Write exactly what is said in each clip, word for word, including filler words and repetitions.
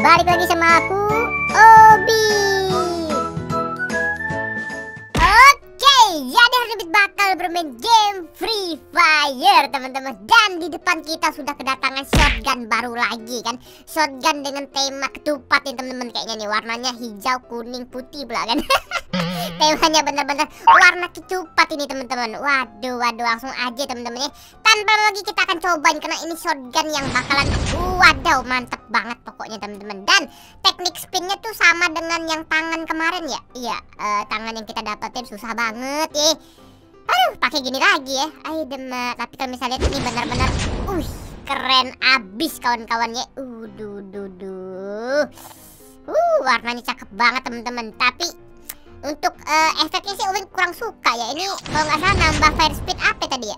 balik lagi sama aku, Obit. Oke, jadi hari ini bakal bermain game Free Fire, teman-teman. Dan di depan kita sudah kedatangan shotgun baru lagi kan. Shotgun dengan tema ketupat nih, teman-teman. Kayaknya nih warnanya hijau, kuning, putih pula kan. Temanya bener-bener warna ketupat ini, teman-teman. Waduh, waduh, langsung aja teman-teman ya. Tanpa lagi kita akan cobain karena ini shotgun yang bakalan waduh, mantap banget pokoknya, teman-teman. Dan teknik spinnya tuh sama dengan yang tangan kemarin ya. Iya, uh, tangan yang kita dapetin susah banget ya. Aduh, pakai gini lagi ya. Ayo demet. Tapi kalau misalnya ini benar-benar uh keren abis kawan-kawannya. Uh, duh, duh, duh. Uh, warnanya cakep banget, teman-teman. Tapi untuk uh, efeknya sih Obit kurang suka ya. Ini kalau nggak salah nambah fire speed apa tadi ya?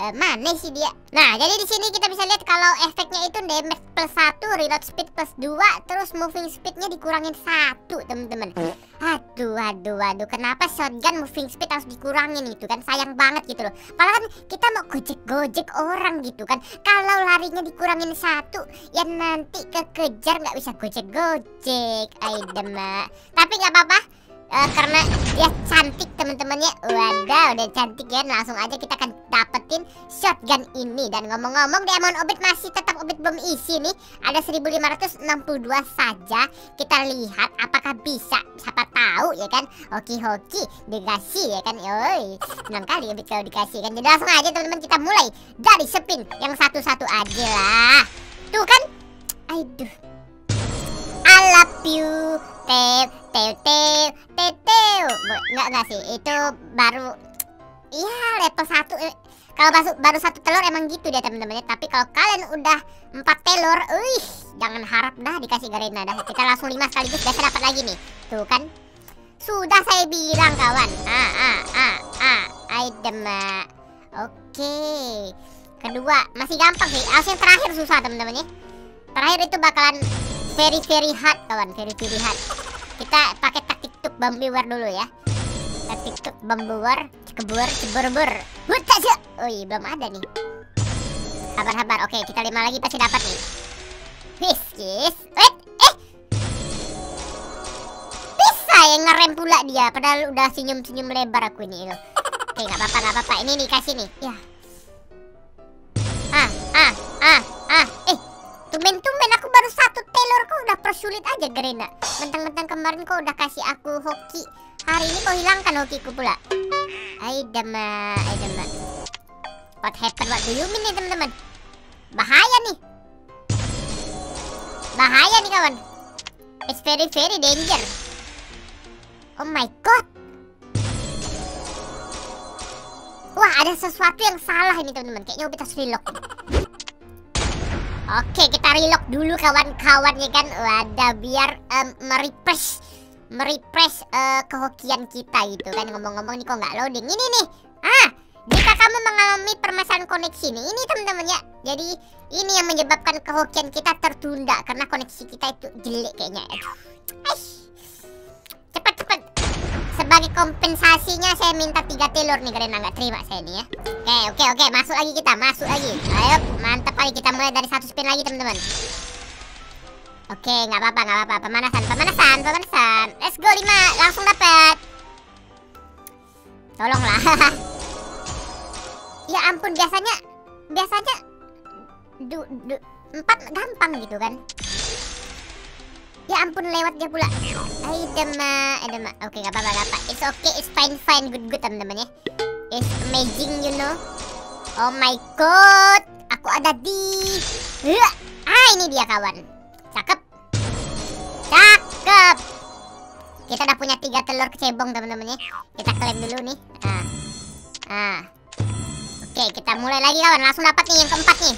Uh, mana sih dia? Nah, jadi di sini kita bisa lihat kalau efeknya itu damage plus satu, reload speed plus dua, terus moving speednya dikurangin satu, teman-teman. Aduh, aduh, aduh, kenapa shotgun moving speed harus dikurangin gitu kan? Sayang banget gitu loh. Padahal kan kita mau gojek-gojek orang gitu kan. Kalau larinya dikurangin satu, ya nanti kekejar nggak bisa gojek-gojek. Aidema. Tapi nggak apa-apa. Uh, karena dia cantik, teman-temannya. Waduh, udah cantik ya. Langsung aja kita akan dapetin shotgun ini. Dan ngomong-ngomong, diamond Obit masih tetap Obit belum isi nih. Ada seribu lima ratus enam puluh dua saja. Kita lihat apakah bisa. Siapa tahu ya kan. Hoki-hoki dikasih ya kan. Oi, senang kali Obit kalau dikasih kan. Jadi langsung aja teman-teman kita mulai dari spin yang satu-satu aja lah. Tuh kan. Aduh. I love you. Teo, teo, teo, teo, teo. Nggak, nggak sih, itu baru iya level satu. Kalau baru, baru satu telur emang gitu dia, teman-temannya. Tapi kalau kalian udah empat telur, wih, jangan harap dah dikasih Garena dah. Kita langsung lima sekaligus, biasa dapat lagi nih. Tuh kan, sudah saya bilang kawan. Ah, ah, ah, ah, aidema. Oke, kedua masih gampang sih. Harusnya terakhir susah, teman-temannya. Terakhir itu bakalan very very hard kawan, very very hard. Kita pakai taktik tuk bambu war dulu ya. Taktik tuk bambu war, cekebur, ceberbur. Buta sih. Oi, belum ada nih. Sabar-sabar. Oke, kita lima lagi pasti dapat nih. Wis, wis. Wait, eh. Bisa ya ngerem pula dia. Padahal udah senyum-senyum lebar aku ini. Loh. Oke, nggak apa-apa, nggak apa-apa. Ini nih kasih nih. Ya. Ah, ah, ah, ah. Eh, tumben-tumben aku baru satu telur kok udah persulit aja Garena. Mentang-mentang kemarin kok udah kasih aku hoki, hari ini kok hilangkan hokiku pula. Aidema, aidema. What happened, what do you mean nih teman-teman? Bahaya nih. Bahaya nih kawan. It's very very danger. Oh my god. Wah, ada sesuatu yang salah ini teman-teman. Kayaknya kita harus relock. Oke, kita relock dulu kawan-kawan ya kan. Wadah, biar um, merefresh merefresh uh, kehokian kita gitu kan. Ngomong-ngomong nih kok nggak loading. Ini nih. Ah, jika kamu mengalami permasalahan koneksi nih, ini teman-teman ya. Jadi ini yang menyebabkan kehokian kita tertunda karena koneksi kita itu jelek kayaknya. Cepat-cepat. Sebagai kompensasinya saya minta tiga telur nih karena nggak terima saya nih ya. Oke, oke, oke, masuk lagi kita, masuk lagi. Ayo, mantap kali kita mulai dari satu spin lagi, teman-teman. Oke, nggak apa-apa, nggak apa-apa. Pemanasan, pemanasan, pemanasan. Let's go, lima, langsung dapat. Tolonglah. Ya ampun, biasanya biasanya du, du, empat gampang gitu kan. Ya ampun, lewat dia pula. Aidema, aidema. Oke, nggak apa-apa, nggak apa. It's okay, it's fine, fine, good, good, teman-teman ya. It's amazing, you know. Oh my god, aku ada di. Ah, ini dia kawan. Cakep, cakep. Kita udah punya tiga telur kecebong, teman-teman ya. Kita klaim dulu nih. Ah, ah. Oke, kita mulai lagi kawan. Langsung dapat nih yang keempat nih.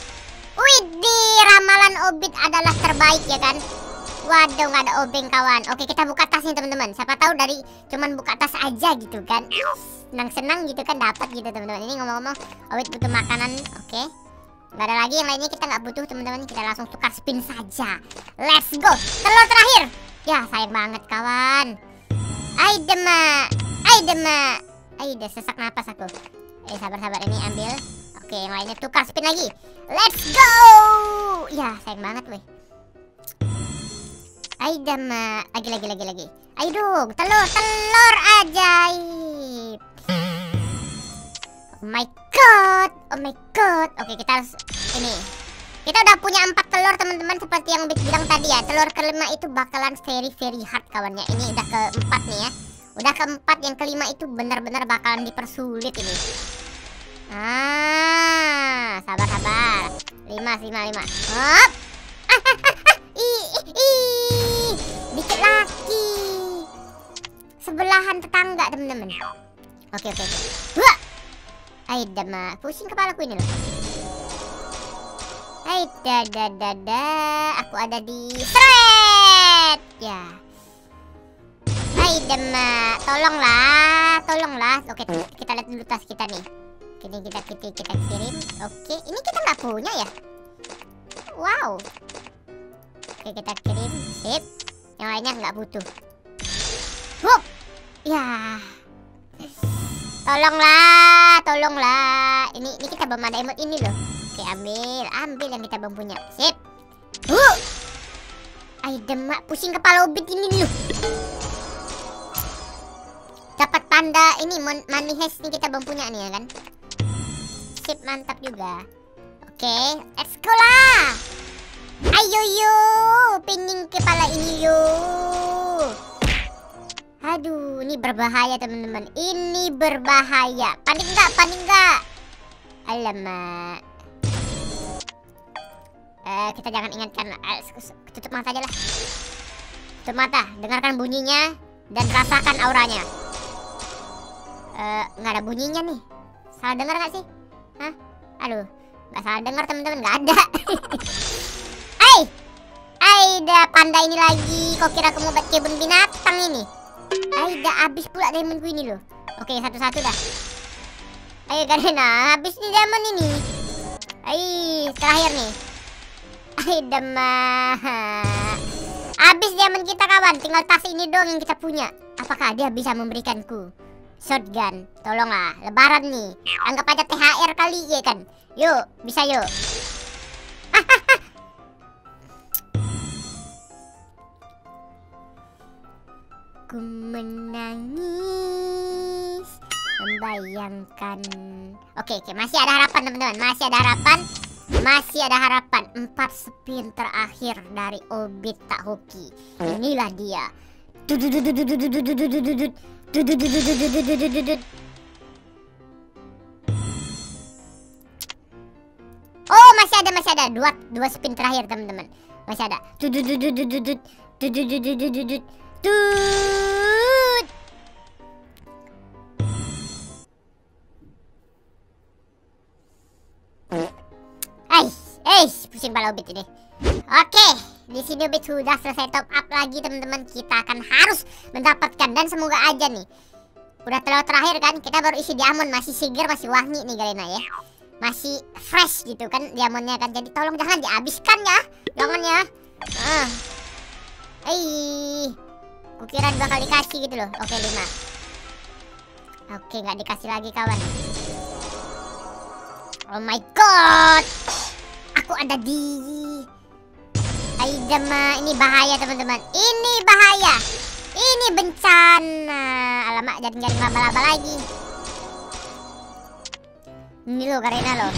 Widih, ramalan Obit adalah terbaik ya kan. Waduh, nggak ada obeng kawan. Oke, kita buka tasnya teman-teman. Siapa tahu dari cuman buka tas aja gitu kan. Senang-senang gitu kan dapat gitu teman-teman. Ini ngomong-ngomong Obit butuh makanan. Oke, nggak ada lagi yang lainnya, kita nggak butuh teman-teman. Kita langsung tukar spin saja. Let's go. Telur terakhir. Ya sayang banget kawan. Aidema, aidema. Aida sesak napas aku. Eh sabar-sabar, ini ambil. Oke, yang lainnya tukar spin lagi. Let's go. Ya sayang banget weh. Aidama, lagi lagi lagi lagi. Ayo dong, telur, telur ajaib. Oh my god, oh my god. Oke, kita harus ini. Kita udah punya empat telur teman-teman, seperti yang Obit bilang tadi ya. Telur kelima itu bakalan very very hard kawannya. Ini udah keempat nih ya. Udah keempat, yang kelima itu benar-benar bakalan dipersulit ini. Ah, sabar sabar. Lima, lima, lima. Hop. Ah, ah, ah, ah. Ih, ih, ih. Dikit lagi. Sebelahan tetangga temen-temen. Oke, oke, oke. Wah. Aida mah pusing kepalaku ini loh. Aida, da, da, da. Aku ada di thread. Ya. Aida mah, tolonglah, tolonglah. Oke, kita lihat dulu tas kita nih. Ini kita kita kita kirim. Oke, ini kita nggak punya ya. Wow. Oke, kita kirim. Sip. Yang lainnya nggak butuh. Wup. Ya. Tolonglah, tolonglah. Ini ini kita belum ada emot ini loh. Oke, ambil, ambil yang kita belum punya. Sip. Wuh. Ai demak, pusing kepala Obit ini loh. Dapat panda ini money hash nih, kita belum punya nih ya kan. Sip, mantap juga. Oke, okay, let's go lah. Ayo yo, pingin kepala ini yo. Aduh, ini berbahaya teman-teman. Ini berbahaya. Panik nggak? Panik nggak? Alamak. Eh, kita jangan ingatkan. Tutup mata aja lah. Tutup mata. Dengarkan bunyinya dan rasakan auranya. Eh, nggak ada bunyinya nih. Salah dengar nggak sih? Hah? Aduh, nggak salah dengar teman-teman, nggak ada. Hai, Aida panda ini lagi. Kok kira kamu buat kebun binatang ini? Aida habis pula diamondku ini loh. Oke, satu-satu dah. Ayo Garena, habis nih diamond ini. Hai, terakhir nih. Aida mah, habis diamond kita kawan. Tinggal tas ini dong yang kita punya. Apakah dia bisa memberikanku? Shotgun, tolonglah, lebaran nih. Anggap aja T H R kali, ya kan? Yuk, bisa yuk. Ku menangis membayangkan. Oke, oke, masih ada harapan teman-teman. Masih ada harapan. Masih ada harapan. Empat spin terakhir dari Obit Tak Hoki. Inilah dia. Oh, masih ada, masih ada dua dua spin terakhir teman-teman. Masih ada. Ais, ais, pusing kepala Obit ini. Oke, di sini Obit sudah selesai top up lagi teman-teman. Kita akan harus mendapatkan dan semoga aja nih. Udah telur terakhir kan, kita baru isi diamond. Masih segar, masih wangi nih Garena ya. Masih fresh gitu kan diamondnya kan. Jadi tolong jangan dihabiskan ya. Jangan ya. Nah. Eih, kukira dua kali dikasih gitu loh. Oke, lima. Oke, nggak dikasih lagi kawan. Oh my god, aku ada di Aidama. Ini bahaya teman-teman. Ini bahaya. Ini bencana. Alamak, jaring-jaring laba-laba lagi. Ini loh Garena loh.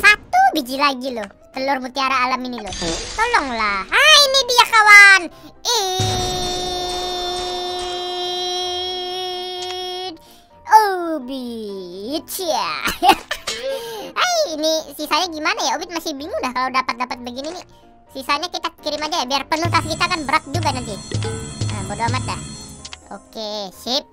Satu biji lagi loh. Telur mutiara alam ini loh. Tolonglah. Ah, ini dia kawan. It Obit ya. Hai, ini sisanya gimana ya? Obit masih bingung dah kalau dapat-dapat begini nih. Sisanya kita kirim aja ya, biar penuh tas kita kan berat juga nanti. Nah, bodo amat dah. Oke, sip.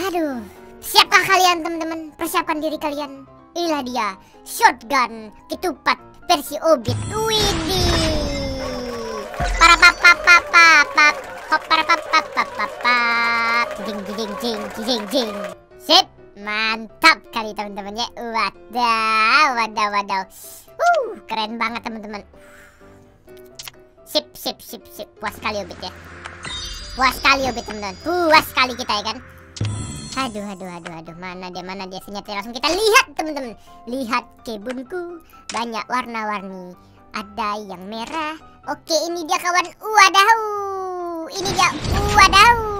Aduh, siapkah kalian teman-teman? Persiapkan diri kalian. Inilah dia, shotgun ketupat versi Obit. Widih. Para pap pap pap pap hop para pap pap pap pap. Jing jing jing jing jing. Sip, mantap kali teman-teman ya. Wadaw, wadaw, wadaw. Uh, keren banget teman-teman. Sip, sip, sip, sip. Puas sekali Obit ya. Puas sekali Obit teman-teman. Puas sekali kita ya kan. Aduh, aduh, aduh, aduh. Mana dia, mana dia senjatanya. Langsung kita lihat teman-teman. Lihat kebunku, banyak warna-warni. Ada yang merah, Oke, ini dia kawan. Wadahu. Ini dia. Wadahu.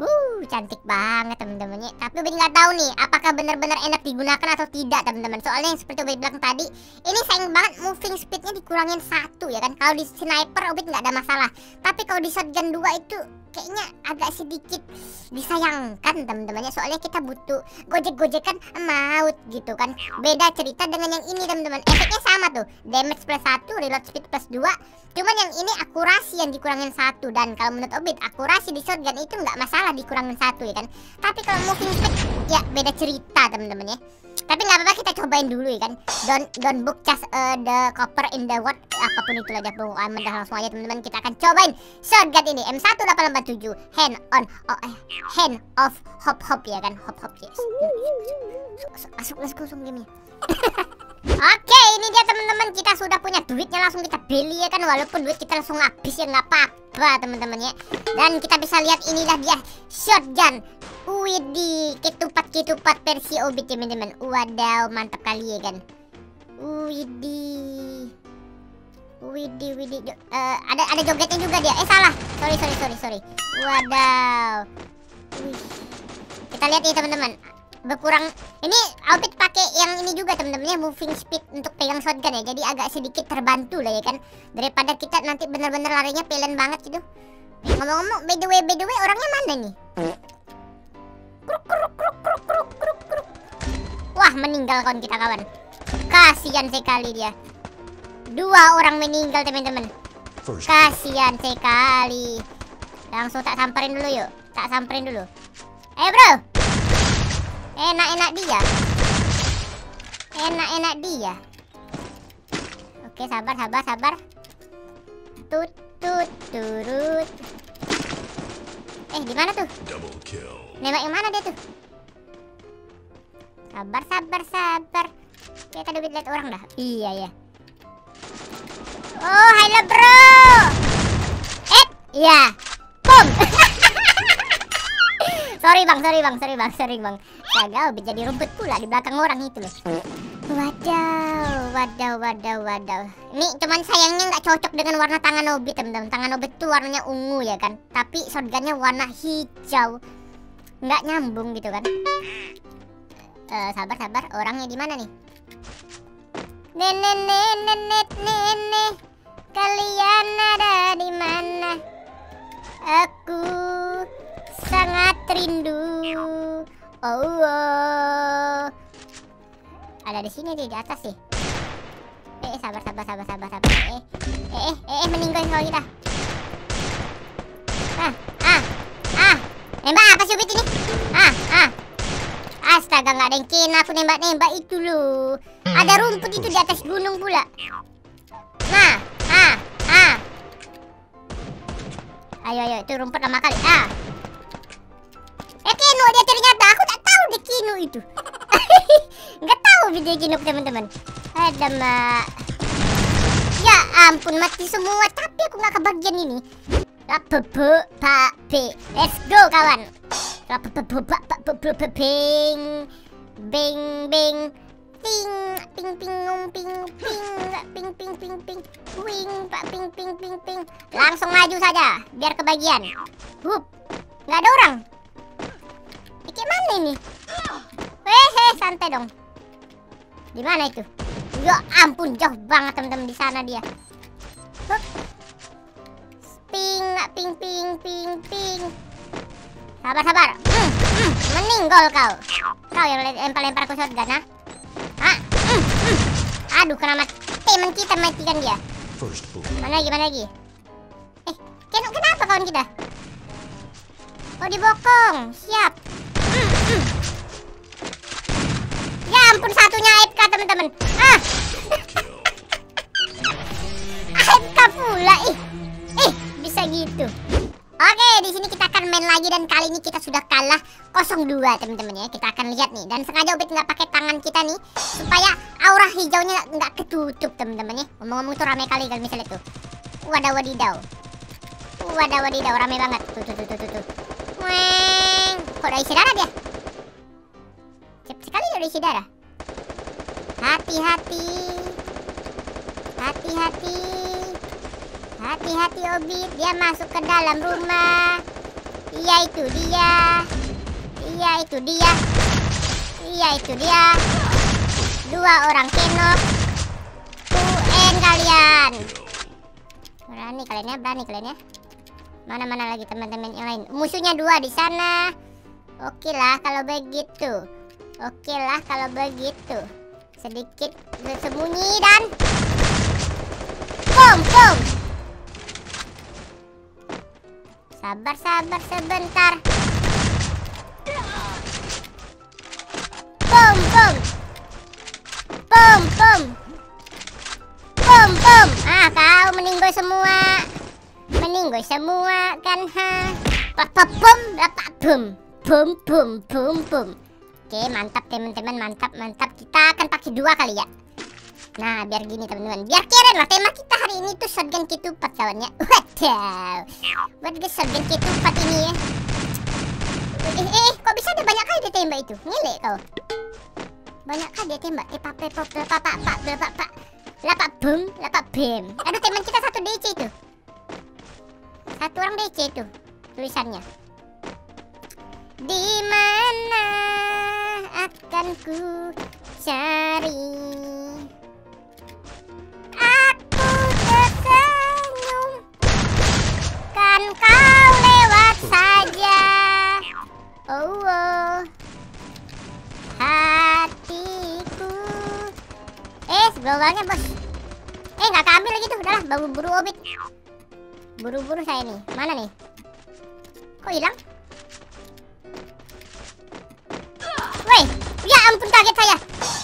Uh, cantik banget teman-temannya. Tapi Obit nggak tahu nih apakah benar-benar enak digunakan atau tidak teman-teman. Soalnya yang seperti Obit bilang tadi, ini sayang banget moving speednya dikurangin satu ya kan. Kalau di sniper Obit nggak ada masalah. Tapi kalau di shotgun dua itu kayaknya agak sedikit disayangkan teman-temannya. Soalnya kita butuh gojek-gojekan maut gitu kan. Beda cerita dengan yang ini teman-teman. Efeknya sama tuh, damage plus satu, reload speed plus dua. Cuman yang ini akurasi yang dikurangin satu. Dan kalau menurut Obit akurasi di shotgun itu nggak masalah dikurangin satu ya kan. Tapi kalau moving speed ya beda cerita teman-temannya. Tapi nggak apa-apa, kita cobain dulu ya kan. Don't, don't book just uh, the copper in the what. Apapun itulah dia pengumuman. Dah langsung aja teman-teman, kita akan cobain shotgun ini M satu delapan delapan tujuh hand on oh, eh, hand of hop hop ya kan. Hop hop yes. Masuk masuk langsung gamenya. Oke, ini dia teman-teman, kita sudah punya duitnya, langsung kita beli ya kan. Walaupun duit kita langsung habis ya nggak apa-apa teman-teman ya. Dan kita bisa lihat inilah dia shotgun. Wih, di ketupat-ketupat versi Obit teman-teman. Wadaw, mantap kali ya kan. Widih, widih, widih. Uh, ada ada jogetnya juga dia. Eh salah, sorry sorry sorry sorry. Wadaw. Wih. Kita lihat nih teman-teman. Berkurang. Ini Obit pakai yang ini juga teman-temannya, moving speed untuk pegang shotgun ya. Jadi agak sedikit terbantu lah ya kan. Daripada kita nanti benar-benar larinya pelan banget gitu. Ngomong-ngomong, by the way, by the way, orangnya mana nih? Kruk, kruk, kruk, kruk, kruk, kruk, kruk. Wah, meninggal kawan kita kawan. Kasihan sekali dia. Dua orang meninggal teman-teman. Kasihan sekali. Langsung tak samperin dulu yuk. Tak samperin dulu. Eh bro. Enak-enak dia. Enak-enak dia. Oke, sabar, sabar, sabar. Tut, tut, turut. Eh, di mana tuh? Double kill. Nembak yang mana dia tuh? Sabar, sabar, sabar. Kita udah lihat orang dah. Iya ya. Oh, halo bro. Eh, ya. Boom. Sorry bang, sorry bang, sorry bang, sorry bang. Gagal, jadi rumput pula di belakang orang itu loh. Wadaw, wadaw, wadaw, wadaw. Ini cuman sayangnya nggak cocok dengan warna tangan Obit teman-teman. Tangan Obit tuh warnanya ungu ya kan. Tapi shotgunnya warna hijau. Nggak nyambung gitu kan. Uh, sabar sabar, orangnya di mana nih? Nenek nenek nenek nenek, kalian ada di mana? Aku sangat rindu. Oh, oh. Ada di sini deh, di atas sih. Eh sabar sabar sabar sabar sabar. Eh eh eh, eh meninggal kalau kita. Ah ah ah. Nembak apa sih Obit ini? Ah, ah. Astaga, nggak ada yang kena aku nembak-nembak itu loh. Ada rumput itu di atas gunung pula. Nah, ah, ah. Ayo, ayo, itu rumput lama kali. Ah. Eh, kino dia ternyata. Aku tak tahu dia kino itu. Nggak tahu video kino teman-teman. Ada mak. Ya ampun, mati semua. Tapi aku nggak kebagian ini. Bebek, pak, be. Let's go kawan. Bing, bing, bing, ping, ping, ping, ping, ping, ping, ping, ping, wing, pak, ping, ping, ping, ping. Langsung maju saja, biar kebagian. Hup, nggak ada orang. Iki mana ini? Hehe, santai dong. Di mana itu? Ya ampun, jauh banget teman-teman di sana dia. Hup. Ping, ping, ping, ping, ping. Sabar, sabar. Mm, mm, meninggal kau. Kau yang lempar-lempar aku shotgun, ha? Ah, mm, mm. Aduh, kena mati. Temen kita matikan dia. Mana lagi, mana lagi? Eh, kenapa, kenapa kawan kita? Oh, dibokong. Siap. Mm, mm. Ya ampun, satunya A F K, teman-teman. Ah. A F K pula, ih. Bisa gitu. Oke, di sini kita akan main lagi dan kali ini kita sudah kalah nol dua teman-teman ya. Kita akan lihat nih, dan sengaja Obit nggak pakai tangan kita nih supaya aura hijaunya nggak ketutup teman-teman ya. Ngomong-ngomong tuh rame kali kalau misalnya tuh. Wadaw wadidaw. Wadaw wadidaw, rame banget. Tuh tuh tuh tuh tuh. Weng. Kok udah isi darah dia? Cepat sekali udah isi darah. Hati-hati. Hati-hati. Hati-hati Obit, dia masuk ke dalam rumah. Iya itu dia. Iya itu dia. Iya itu dia. Dua orang kenok. Tuen kalian. Berani kalian ya, berani kalian ya. Mana-mana lagi teman-teman yang lain. Musuhnya dua di sana. Oke lah kalau begitu. Oke lah kalau begitu. Sedikit bersembunyi dan pom pom. Sabar sabar sebentar. Pom pom. Pom pom. Pom pom. Ah kau meninggoy semua. Meninggoy semua kan ha. Pop pom dapat pom. Boom boom boom boom. Oke mantap teman-teman, mantap mantap. Kita akan pakai dua kali ya. Nah biar gini teman-teman, biar keren lah tema kita hari ini tuh shotgun ketupat kawannya. Waduh, buat guys shotgun ketupat ini ya. Eh eh kok bisa ada banyak kali dia tembak itu? Ngilek kau. Banyak kali dia tembak. Eh papa papa papa papa papa. Lapak boom, lapak bem. Aduh teman kita satu D C itu. Satu orang D C itu tulisannya. Di mana akan ku cari? Aku tersenyum kan kau lewat saja. Oh, oh. Hatiku. Eh, gelombangnya bos. Eh, nggak keambil lagi tuh. Udahlah, buru-buru Obit. Buru-buru saya nih. Mana nih? Kok hilang? Woi, ya ampun kaget saya.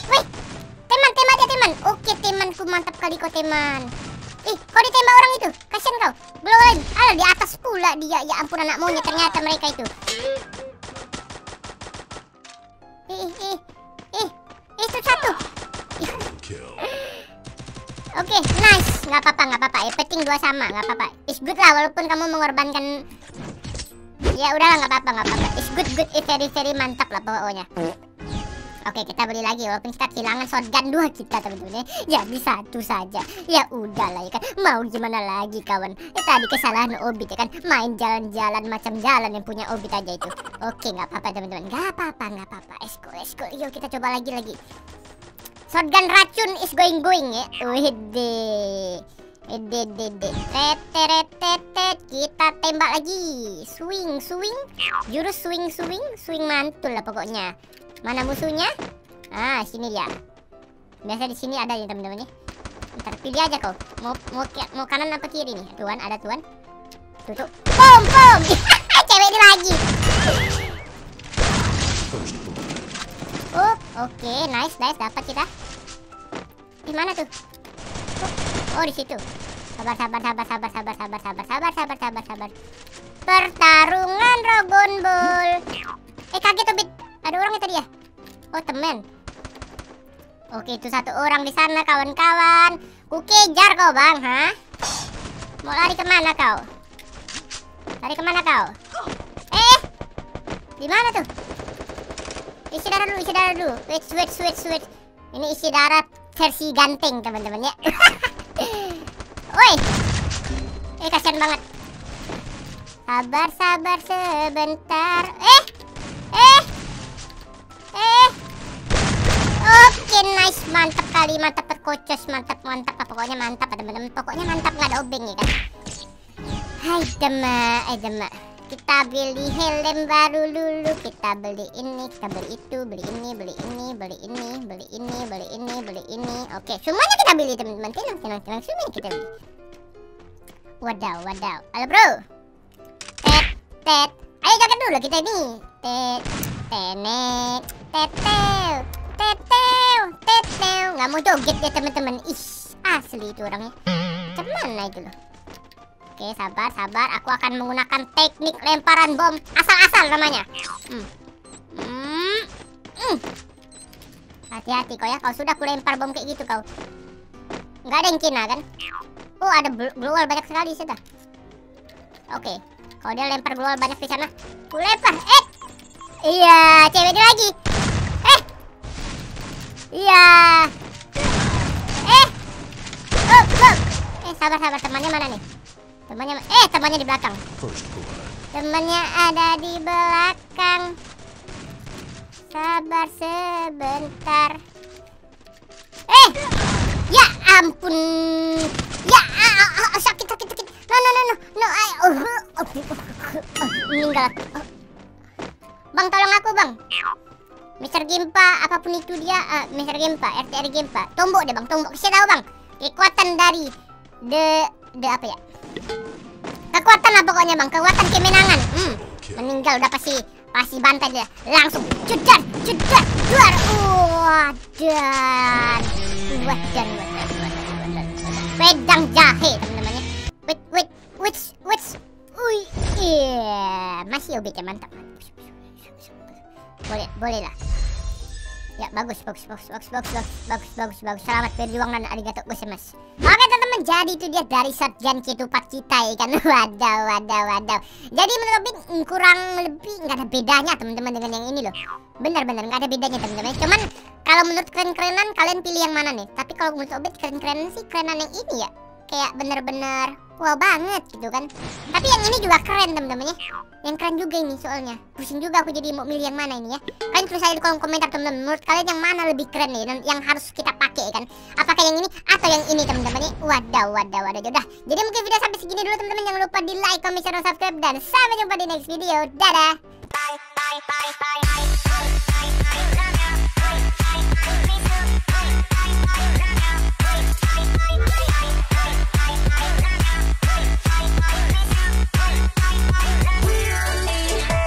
Woi, teman, teman dia teman. Oke temanku mantap kali kau teman. Ih, kau ditembak orang itu. Kasian kau. Belum lagi. Alah di atas pula dia. Ya ampun anak monyet ternyata mereka itu. Ih, ih, ih, itu satu. Oke, nice. Nggak apa-apa, nggak apa-apa. Yang penting dua sama, nggak apa-apa. It's good lah walaupun kamu mengorbankan. Ya udahlah nggak apa-apa, nggak apa-apa. It's good good, it's very very mantap lah pokoknya. Oke kita beli lagi walaupun kita kehilangan shotgun dua kita teman-teman. Jadi satu saja. Ya udahlah ya kan. Mau gimana lagi kawan. Ya, tadi kesalahan Obit ya kan. Main jalan-jalan macam jalan yang punya Obit aja itu. Oke nggak apa-apa teman-teman. Nggak apa-apa nggak apa-apa. Let's go let's go. Yuk kita coba lagi lagi. Shotgun racun is going going ya. Wede. Ede dede teret tetet kita tembak lagi. Swing swing jurus swing swing swing mantul lah pokoknya. Mana musuhnya? Ah, sini dia. Biasa di sini ada ya teman-teman ya. Ntar pilih aja kau. Mau mau mau kanan apa kiri nih? Tuan ada tuan. Tutup. Pom pom. Cewek ini lagi. Oh, oke, okay. nice nice dapat kita. Di mana tuh? Oh di situ. Sabar sabar sabar sabar sabar sabar sabar sabar sabar sabar sabar. Pertarungan Rogon Ball. Eh kaget Obit. Ada orang itu dia. Oh temen. Oke itu satu orang di sana kawan-kawan. Kukejar kau bang, ha? Mau lari kemana kau? Lari kemana kau? Eh, di mana tuh? Isi darah dulu, isi darah dulu. Wait, wait, wait, wait. Ini isi darah versi ganteng teman-teman ya. Woi, eh kasihan banget. Sabar, sabar sebentar. Eh, eh, eh. Oke, nice, mantap kali, mantap perkocos, mantap, mantap, pokoknya mantap, teman-teman. Pokoknya mantap nggak ada obeng ya kan. Hai demak, eh demak. Kita beli helm baru dulu. Kita beli ini, kita beli itu, beli ini, beli ini, beli ini, beli ini, beli ini, beli ini. Oke, semuanya kita beli teman-teman. Tenang, tenang, tenang. Semuanya kita beli. Wadaw, wadaw. Halo bro. Tet, tet. Ayo jaga dulu kita ini. Tet, tenek, tetew, tetew, tetew. Nggak mau joget ya teman-teman. Ih, asli itu orangnya. Cemana itu loh. Oke sabar sabar, aku akan menggunakan teknik lemparan bom asal-asal namanya. Hmm. Hmm. Hmm. Hati-hati kau ya, kau sudah aku lempar bom kayak gitu kau. Nggak ada yang kena kan? Oh ada global banyak sekali sih dah. Oke, kau dia lempar global banyak di sana. Aku lempar, eh, iya cewek dia lagi. Eh, iya, eh, belum, belum. Eh, sabar, sabar. Temannya mana nih? Temannya, eh, temannya di belakang. Temannya ada di belakang. Sabar sebentar. Eh, ya ampun. Ya, sakit, sakit, sakit. No, no, no, no, no. Meninggal. Bang, tolong aku, bang. Mister Gempa, apapun itu dia, uh, Mister Gempa, R T R Gempa, tombok deh bang, tombok. Saya tahu bang, kekuatan dari the the apa ya? Kekuatan lah pokoknya bang, kekuatan kemenangan. Hmm, meninggal udah pasti, pasti bantai dia, langsung cedar, cedar, luar, wah dan, wah dan, pedang jahe teman-temannya. Wait, wait, which, which, ui, yeah. Masih Obit ya, mantap. Boleh, boleh lah. Ya, bagus, bagus, bagus, bagus, bagus, bagus, bagus, bagus. Selamat berjuang dan arigato gozaimasu. Oke teman-teman, jadi itu dia dari Sergean Ketupat kita, ikan. Wadaw, wadaw, wadaw. Jadi menurut Obit kurang lebih nggak ada bedanya teman-teman dengan yang ini loh. Benar-benar nggak ada bedanya teman-teman. Cuman kalau menurut keren-kerenan kalian pilih yang mana nih? Tapi kalau menurut Obit keren-kerenan sih kerenan yang ini ya. Kayak bener-bener wow banget gitu kan. Tapi yang ini juga keren temen-temen ya. Yang keren juga ini soalnya. Pusing juga aku jadi mau milih yang mana ini ya. Kalian tulis aja di kolom komentar temen-temen, menurut kalian yang mana lebih keren nih, dan yang harus kita pakai kan. Apakah yang ini atau yang ini temen-temen ya. Wadaw wadaw wadaw. Udah, jadi mungkin video sampai segini dulu temen-temen. Jangan lupa di like, comment, share, dan subscribe. Dan sampai jumpa di next video. Dadah. Bye bye bye bye.